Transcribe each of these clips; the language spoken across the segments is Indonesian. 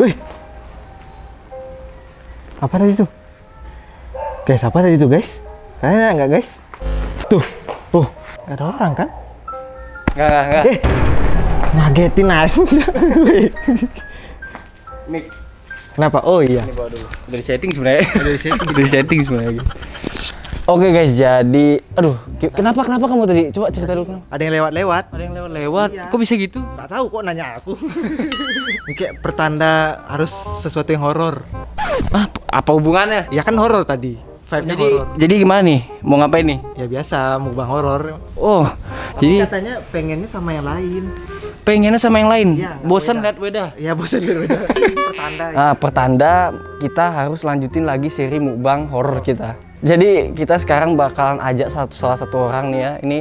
Wih, apa tadi tuh? Guys, apa tadi tuh guys? Kalian nggak guys? Tuh, tuh, nggak ada orang kan? Nggak. Ngagetin aja. Mik. Kenapa? Oh iya. Ini bawa dulu. Udah di setting sebenarnya. Udah di setting sebenarnya. Oke guys, jadi, aduh, kenapa kamu tadi? Coba cerita dulu kenapa. Ada yang lewat-lewat. Ada yang lewat-lewat. Iya. Kok bisa gitu? Gak tahu kok nanya aku. Ini kayak pertanda harus sesuatu yang horor. Ah, apa hubungannya? Ya kan horor tadi. Vibe-nya horor. Jadi gimana nih? Mau ngapain nih? Ya biasa, mukbang horor. Oh, tapi jadi katanya pengennya sama yang lain. Pengennya sama yang lain. Ya, bosan lihat Weda. Ya bosan lihat Weda. Pertanda. Ya. Nah, pertanda kita harus lanjutin lagi seri mukbang horor kita. Jadi kita sekarang bakalan ajak salah satu orang nih ya. Ini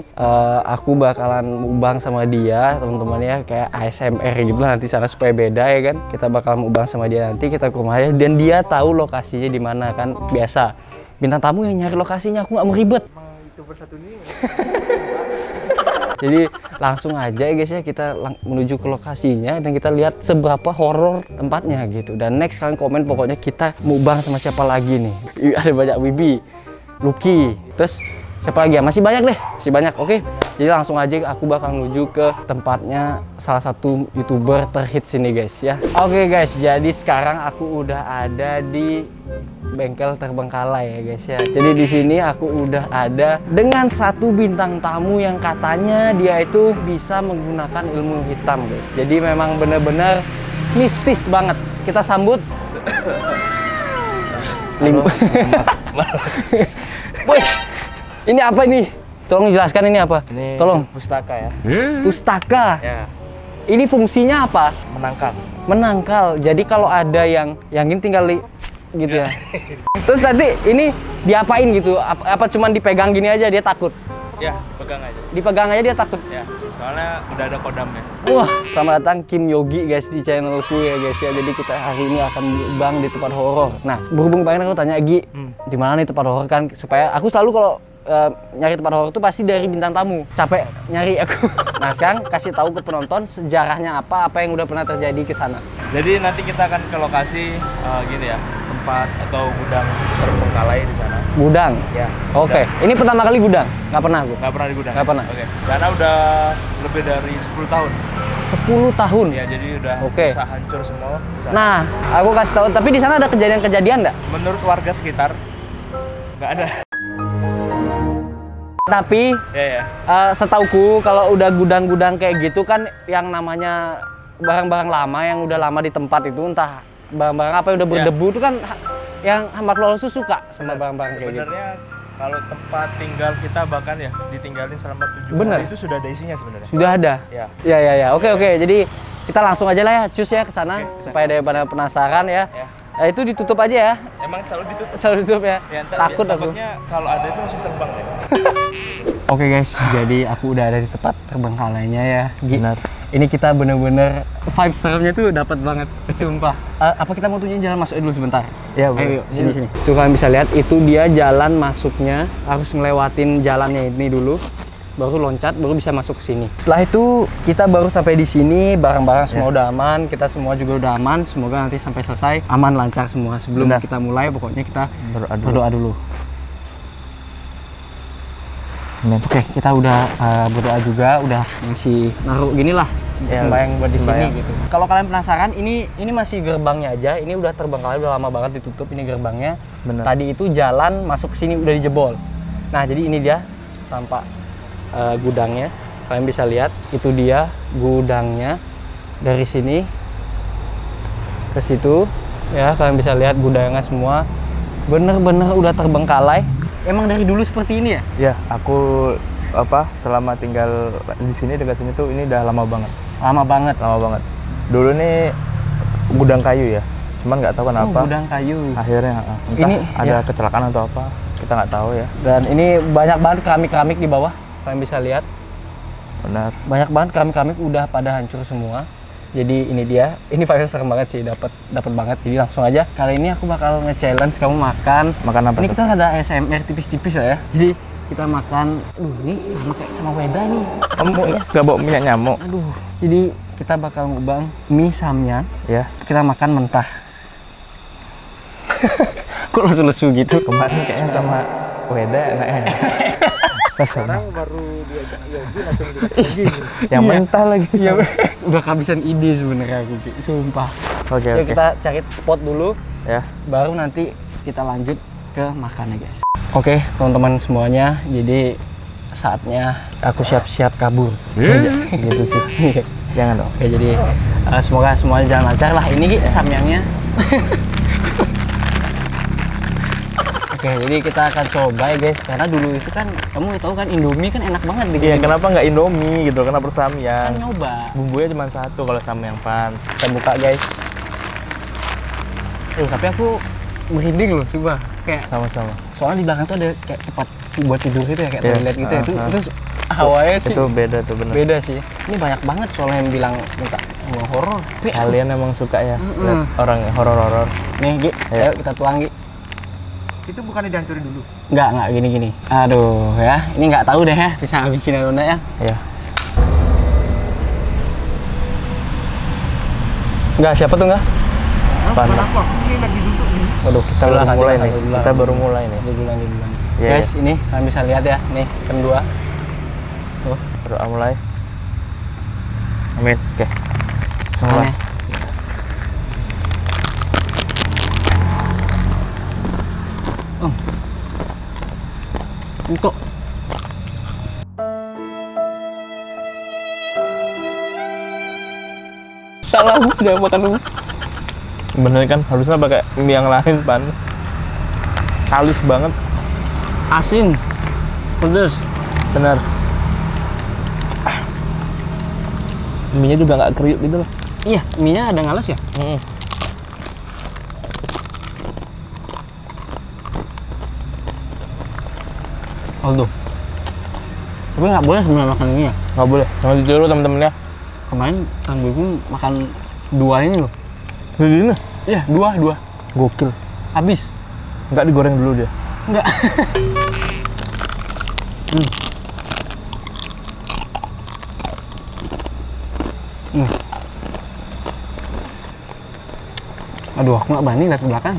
aku bakalan mukbang sama dia, teman-teman ya, kayak ASMR gitu nanti sana supaya beda ya kan. Kita bakal mukbang sama dia nanti, kita ke rumahnya dan dia tahu lokasinya di mana kan. Biasa bintang tamu yang nyari lokasinya, aku nggak mau ribet. YouTuber satu ini. Jadi langsung aja ya guys ya, kita menuju ke lokasinya dan kita lihat seberapa horor tempatnya gitu. Dan next kalian komen pokoknya kita mukbang sama siapa lagi nih. Ada banyak Wibi, Lucky, terus siapa lagi ya? Masih banyak deh, masih banyak. Oke, jadi langsung aja aku bakal menuju ke tempatnya salah satu YouTuber terhits ini guys ya. Oke guys, jadi sekarang aku udah ada di bengkel terbengkalai ya guys ya. Jadi di sini aku udah ada dengan satu bintang tamu yang katanya dia itu bisa menggunakan ilmu hitam guys. Jadi memang bener-bener mistis banget. Kita sambut Boy, ini apa ini? Tolong jelaskan ini apa? Ini tolong. Pustaka ya. Pustaka. Ya. Ini fungsinya apa? Menangkal. Menangkal. Jadi kalau ada yang ini tinggal gitu ya. Terus tadi ini diapain gitu? Apa cuman dipegang gini aja dia takut? Ya, pegang aja. Dipegang aja dia takut? Ya, soalnya udah ada kodamnya. Wah, selamat datang Kim Yogi guys di channelku ya guys ya. Jadi kita hari ini akan mukbang di tempat horor. Nah, berhubung pengen aku tanya Gi, di mana nih tempat horor kan? Supaya aku selalu kalau nyari tempat horor itu pasti dari bintang tamu. Capek nyari aku. Nah, sekarang kasih tahu ke penonton sejarahnya apa yang udah pernah terjadi ke sana. Jadi nanti kita akan ke lokasi gini ya, tempat atau gudang terbengkalai di sana. Gudang? Ya. Oke. Ini pertama kali gudang? Nggak pernah aku? Nggak pernah di gudang? Nggak pernah. Oke. Karena udah lebih dari 10 tahun. 10 tahun? Ya, jadi udah bisa hancur semua. Nah, aku kasih tahu. Tapi di sana ada kejadian-kejadian nggak? Menurut warga sekitar, nggak ada. Tapi setauku kalau udah gudang-gudang kayak gitu kan yang namanya barang-barang lama yang udah lama di tempat itu, entah barang-barang apa yang udah berdebu itu kan yang hamba keluarga suka sama barang-barang kayak gitu. Sebenarnya kalau tempat tinggal kita bahkan ya ditinggalin selama 7 hari itu sudah ada isinya sebenarnya. Sudah ada? Ya. Ya. Oke. Jadi kita langsung aja lah ya, cus ya ke sana supaya daripada penasaran ya. Nah, itu ditutup aja ya. Emang selalu ditutup. Selalu ditutup ya. Takut aku. Takutnya kalau ada itu masih terbang ya. Oke guys, jadi aku udah ada di tempat terbengkalainya ya. Benar. Ini kita bener-bener vibe seremnya tuh dapat banget, sumpah. Apa kita mau tunjukin jalan masuknya dulu sebentar? Ya, boleh. Sini. Tuh kalian bisa lihat itu dia jalan masuknya, harus ngelewatin jalannya ini dulu. Baru loncat, baru bisa masuk ke sini. Setelah itu kita baru sampai di sini, barang-barang semua udah aman, kita semua juga udah aman. Semoga nanti sampai selesai aman lancar semua. Sebelum kita mulai, pokoknya kita berdoa dulu. Oke, kita udah berdoa juga, udah masih naruh gini lah sembahyang buat di sini gitu. Kalau kalian penasaran, ini masih gerbangnya aja. Ini udah terbengkalai, udah lama banget ditutup ini gerbangnya. Bener. Tadi itu jalan masuk ke sini udah dijebol. Nah, jadi ini dia tampak gudangnya, kalian bisa lihat itu dia gudangnya dari sini ke situ ya. Kalian bisa lihat gudangnya semua bener-bener udah terbengkalai. Emang dari dulu seperti ini ya? Ya, aku selama tinggal di sini dekat sini tuh ini udah lama banget. Dulu nih gudang kayu ya, cuman nggak tahu kenapa gudang kayu akhirnya ini ada kecelakaan atau apa, kita nggak tahu ya. Dan ini banyak banget keramik-keramik di bawah. Kalian bisa lihat, benar. Banyak banget keramik-keramik udah pada hancur semua. Jadi ini dia, ini vibe serem banget sih, dapat banget. Jadi langsung aja. Kali ini aku bakal nge-challenge kamu makan apa? Ini kita ada ASMR tipis-tipis ya. Jadi kita makan, aduh ini sama kayak sama Weda nih. Kamu nggak bawa minyak nyamuk? Aduh. Jadi kita bakal ngubang mie Samyang. Ya. Kita makan mentah. Kok lesu-lesu gitu? Kemarin kayaknya sama Weda enaknya. Sekarang baru dia Yogi langsung lagi. Yang mentah lagi. Ya, udah kehabisan ide sebenarnya aku, sumpah. Oke, oke. Kita cari spot dulu. Ya. Baru nanti kita lanjut ke makannya, guys. Oke, teman-teman semuanya. Jadi saatnya aku siap-siap kabur. Gitu sih. Jangan dong. Oke, jadi semoga semuanya jalan lancar lah. Ini Samyangnya. Oke, jadi kita akan coba ya guys. Karena dulu itu kan, kamu tahu kan Indomie kan enak banget. Iya, kenapa nggak Indomie gitu? Kenapa Samyang? Kan nyoba. Bumbunya cuma satu kalau Samyang pan. Kita buka guys. Tapi aku merinding loh, coba. Kayak sama-sama. Soalnya di belakang tuh ada kayak tempat buat tidur gitu ya, kayak toilet gitu ya. Itu hawanya sih. Itu beda tuh, bener. Beda sih. Ini banyak banget soalnya yang bilang minta horor. Kalian emang suka ya lihat orang horor-horor. Nih, Gi, ayo kita tuang, Gi. Itu bukannya dihancurin dulu? Enggak, gini-gini. Aduh, ya. Ini nggak tahu deh ya, bisa habisin atau enggak ya. Iya. Enggak, siapa tuh enggak? Panah. Waduh, kita baru mulai nih. Kita baru mulai nih. Guys, ini kalian bisa lihat ya. Nih, kedua. Tuh, berdoa mulai. Amin. Oke. Semua. Untuk salah, jangan makan dulu. Bener kan, harusnya pakai mie yang lain pan. Halus banget, asin, pedas, bener. Mie nya juga nggak kriuk gitu loh. Iya, mie nya ada ngalas ya. Aduh, tapi nggak boleh sebenarnya makan ini ya? Nggak boleh, jangan ditiru temen-temen ya. Kemarin kan gue makan dua ini loh. Jadi ini? Iya, dua. Gokil. Habis. Nggak digoreng dulu dia? Nggak. Aduh, aku nggak berani lihat ke belakang.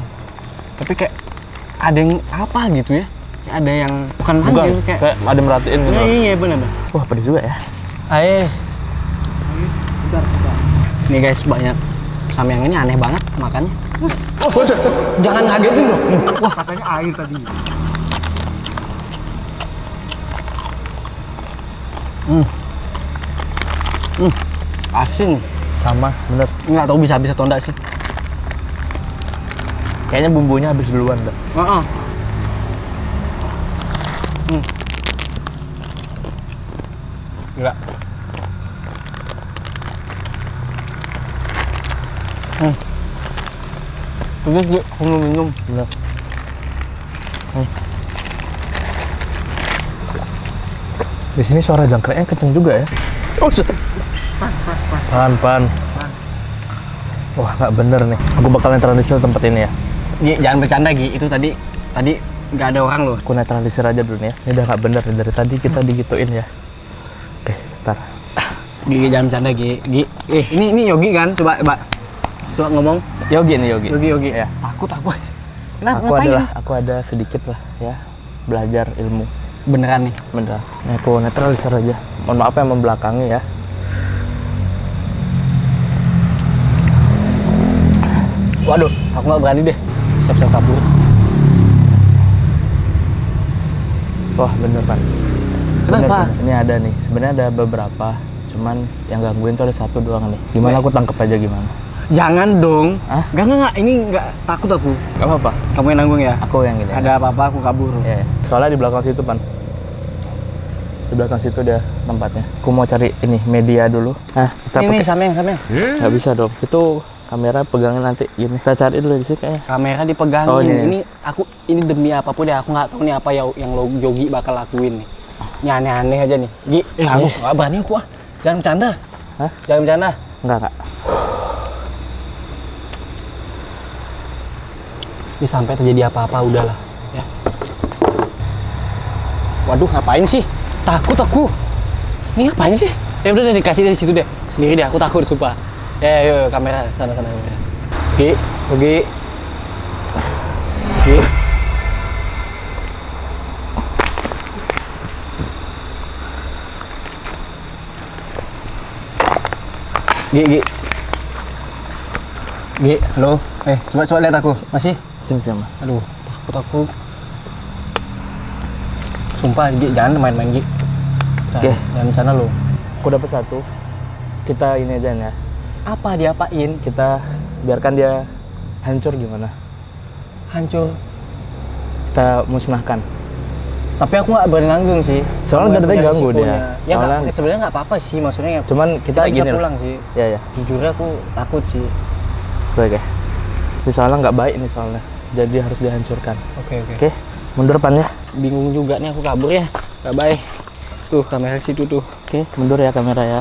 Tapi kayak ada yang apa gitu ya? Ada yang bukan manggil, kayak ada merhatiin gitu. Iya, bener. Wah, pedes juga ya. Ayo. Nih guys, banyak Samyang ini aneh banget makannya. Jangan ngagetin dong. Wah, katanya air tadi. Asin. Sama, bener. Nggak tahu bisa habis atau enggak sih. Kayaknya bumbunya habis duluan, enggak? Gila. Terus dia mau minum. Bener. Di sini suara jangkreknya kenceng juga ya. Pan. Wah, nggak bener nih. Aku bakalan tradisional tempat ini ya. Gi, jangan bercanda Gi. Itu tadi nggak ada orang loh. Aku netralisir aja dulu nih ya. Ini udah nggak bener nih. Dari tadi kita digituin ya. Oke, start. Gi, jangan bercanda Gi. Gi, ini Yogi kan? Coba ngomong. Yogi nih, Yogi. Ya. Takut aja. Kenapa? Aku ada sedikit lah ya, belajar ilmu. Beneran nih? Beneran. Nah, aku netralisir aja. Mohon maaf yang membelakangi ya. Waduh, aku nggak berani deh. Siap-siap kabur. Wah, bener Pak. Kenapa? Bener. Ini ada nih, sebenarnya ada beberapa, cuman yang gangguin tuh ada satu doang nih. Gimana aku tangkep aja gimana? Jangan dong. Hah? Enggak, ini nggak takut aku. Gak apa-apa. Kamu yang nanggung ya? Aku yang gini. Ada apa-apa aku kabur. Iya. Soalnya di belakang situ, Pan. Di belakang situ udah tempatnya. Aku mau cari ini, media dulu. Nah, kita pakai. Ini Samyang. Nggak bisa dong. Itu kamera pegangin nanti ini. Kita cari dulu di sini kayaknya. Kamera dipegangin. Oh, ini aku ini demi apapun ya, aku nggak tahu nih apa yang Yogi bakal lakuin nih. Ini aneh-aneh aja nih. Gi, aku nggak berani aku ah. Jangan bercanda. Hah? Jangan bercanda. Enggak. Ini sampai terjadi apa-apa udahlah ya. Waduh, ngapain sih? Takut aku. Ini ngapain sih? Ya udah deh, dikasih dari situ deh. sendiri deh, aku takut sumpah. Ya, yuk, kamera sana-sana. Oke, oke. Oke. Gi, halo. Coba lihat aku. Masih? Sama. Aduh, takut aku. Sumpah, Gi, jangan main-main, Gi. Jangan sana lo. Aku dapat satu. Kita ini aja ya. Apa diapain? Kita biarkan dia hancur gimana? Hancur. Kita musnahkan. Tapi aku nggak berani nanggung sih. Soalnya ternyata ganggu dia. Ya sebenarnya nggak apa-apa sih, maksudnya. Cuman kita bisa pulang sih. Ya. Jujurnya aku takut sih. Oke. Ini soalnya nggak baik nih soalnya. Jadi harus dihancurkan. Oke. Oke. Mundur pannya. Bingung juga nih aku kabur ya. Nggak baik. Tuh kamera situ tuh. Oke. Mundur ya kamera ya.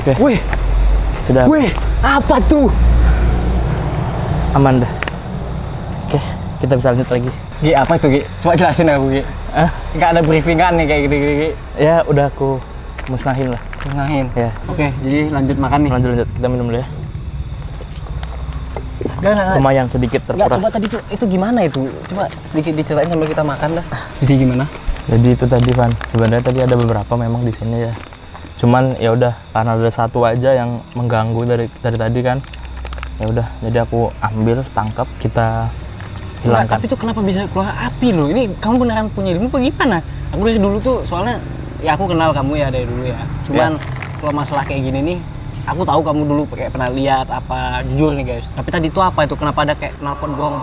Oke. Wih, sudah. Wih, apa tuh? Aman dah. Oke, kita bisa lanjut lagi. Gi, apa itu, Gi? Coba jelasin aku, Gi. Nggak ada briefingan nih kayak gini, Gi. Ya, udah aku musnahin lah. Musnahin? Ya. Oke, jadi lanjut makan nih. Lanjut. Kita minum dulu ya. Gak. Lumayan sedikit terkuras. Nggak, coba tadi itu gimana itu? Coba sedikit diceritain sambil kita makan dah. Jadi gimana? Jadi itu tadi, Van. Sebenarnya tadi ada beberapa memang di sini ya. Cuman ya udah karena ada satu aja yang mengganggu dari tadi kan, ya udah jadi aku ambil, tangkap, kita hilangkan. Nah, tapi itu kenapa bisa keluar api loh? Ini kamu beneran punya ilmu apa gimana? Aku dari dulu tuh soalnya ya aku kenal kamu ya dari dulu ya. Cuman kalau masalah kayak gini nih, aku tahu kamu dulu kayak pernah lihat apa, jujur nih guys. Tapi tadi itu apa itu? Kenapa ada kayak knalpot bohong?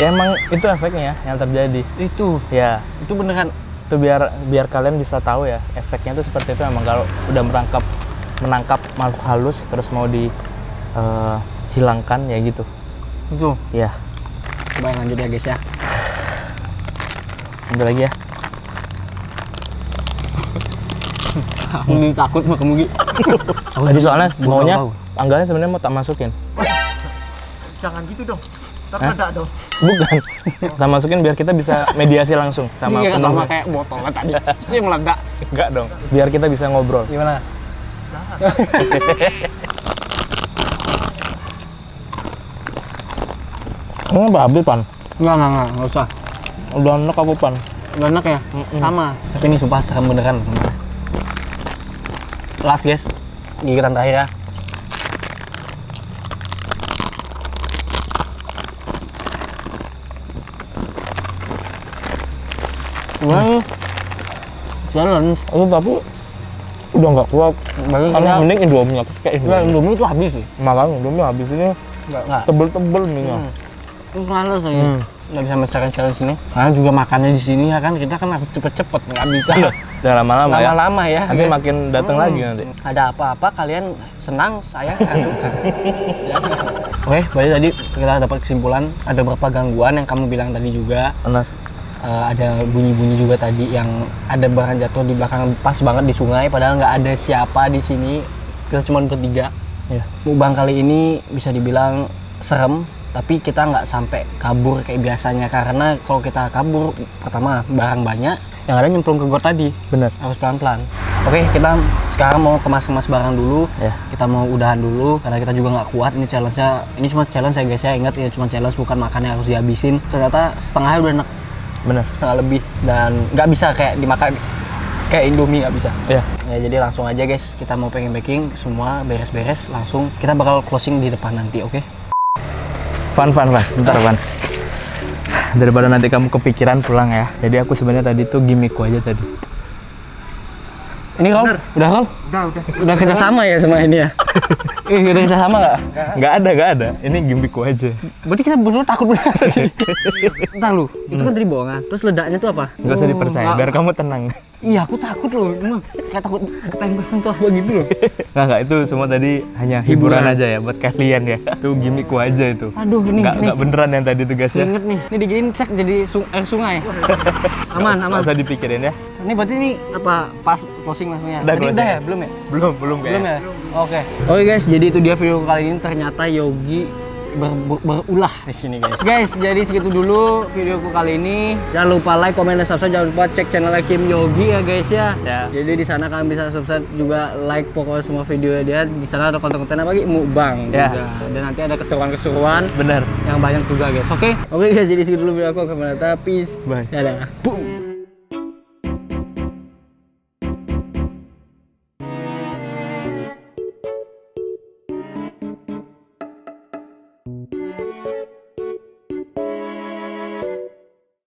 Ya emang itu efeknya ya yang terjadi. Itu ya. Itu beneran. Itu biar kalian bisa tahu ya efeknya itu seperti itu. Emang kalau udah menangkap makhluk halus terus mau dihilangkan ya gitu. Itu ya. Coba lanjut ya guys ya. Ambil lagi ya. Aku takut sama kamu gitu. Tadi soalnya maunya tanggalnya sebenarnya mau tak masukin. Jangan gitu dong. Terkena dong. Bukan. Kita masukin biar kita bisa mediasi langsung sama penunggu. Sama kayak botol tadi. Itu yang meledak. Enggak dong. Biar kita bisa ngobrol. Gimana? Ini babi, Pan. Enggak usah. Udah enak aku, Pan. Udah enak ya? Sama. Tapi ini sumpah serem beneran. Last, guys. Gigitan terakhir ya. Challenge itu tapi udah nggak kuat. Karena mending Indomie aku kayak Indomie itu habis sih. Malang Indomie habis ini tebel-tebel minyak. Terus malas lagi nggak bisa menyelesaikan challenge ini. Karena juga makannya di sini ya kan kita kan harus cepet-cepet nggak bisa. Udah lama-lama ya. Nanti makin datang lagi nanti. Ada apa-apa kalian senang saya nggak suka. Oke, berarti tadi kita dapat kesimpulan ada beberapa gangguan yang kamu bilang tadi juga. Ada bunyi-bunyi juga tadi yang ada barang jatuh di belakang pas banget di sungai padahal nggak ada siapa di sini, kita cuma bertiga. Mukbang kali ini bisa dibilang serem tapi kita nggak sampai kabur kayak biasanya karena kalau kita kabur pertama barang banyak yang ada nyemplung ke got tadi. Bener. Harus pelan-pelan. Oke, kita sekarang mau kemas-kemas barang dulu. Kita mau udahan dulu karena kita juga nggak kuat. Ini challenge-nya, ini cuma challenge ya guys ya, ingat ya cuma challenge bukan makannya harus dihabisin. Ternyata setengahnya udah enak. Bener. Setengah lebih dan nggak bisa kayak dimakan kayak Indomie nggak bisa. Ya jadi langsung aja guys kita mau pengen baking semua beres-beres langsung kita bakal closing di depan nanti. Oke. Van bentar Van, daripada nanti kamu kepikiran pulang ya, jadi aku sebenarnya tadi tuh gimmickku aja tadi ini. Udah kerjasama ya sama ini ya. Udah kerjasama nggak? Nggak ada. Ini gimmickku aja. Berarti kita bener-bener takut beneran tadi. Entah lu, itu kan tadi bohongan. Terus ledaknya tuh apa? Nggak usah dipercaya, biar kamu tenang. Iya, aku takut loh. Kayak takut ketembak tuh apa gitu loh. Enggak, itu semua tadi hanya hiburan aja ya buat kalian ya. Itu gimmickku aja itu. Aduh, nih. Enggak beneran yang tadi tugasnya. Ingat nih. Ini diginiin cek jadi sungai. Aman, aman. Enggak usah dipikirin ya. Ini berarti ini apa pas closing langsungnya? Tadi udah ya? Belum ya? Belum kayaknya. Belum ya? Oke. Oke guys, jadi itu dia video kali ini. Ternyata Yogi berulah di sini guys. Guys, jadi segitu dulu videoku kali ini. Jangan lupa like, komen, dan subscribe. Jangan lupa cek channelnya Kim Yogi ya guys ya. Jadi di sana kalian bisa subscribe juga, like pokoknya semua video dia. Di sana ada konten-konten apa lagi? Mukbang juga. Dan nanti ada keseruan-keseruan. Bener. Yang banyak juga guys. Oke. Oke guys, jadi segitu dulu video aku. Peace. Bye. Dadah.